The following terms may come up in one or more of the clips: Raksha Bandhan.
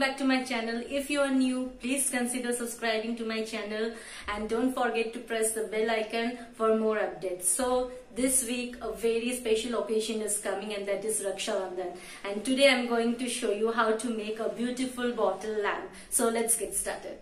Welcome back to my channel. If you are new, please consider subscribing to my channel and don't forget to press the bell icon for more updates. So this week a very special occasion is coming, and that is Raksha Bandhan, and today I'm going to show you how to make a beautiful bottle lamp. So let's get started.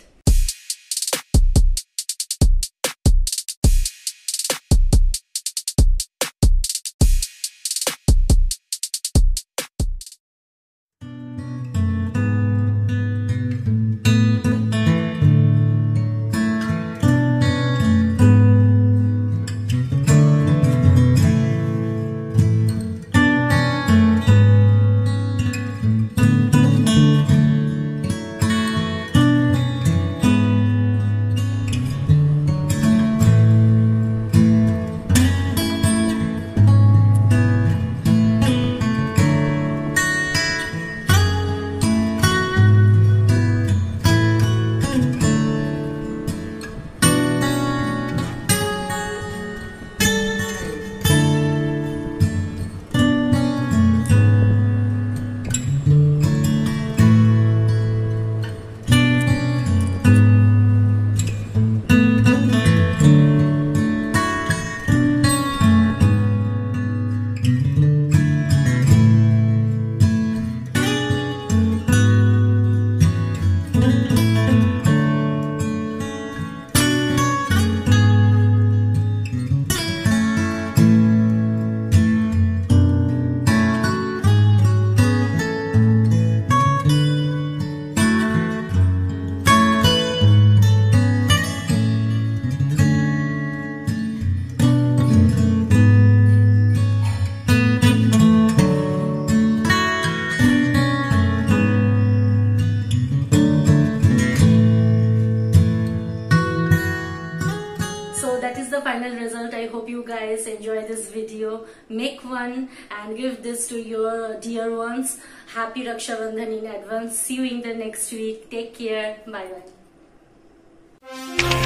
Final result. I hope you guys enjoy this video. Make one and give this to your dear ones. Happy Raksha Bandhan in advance. See you in the next week. Take care. Bye bye.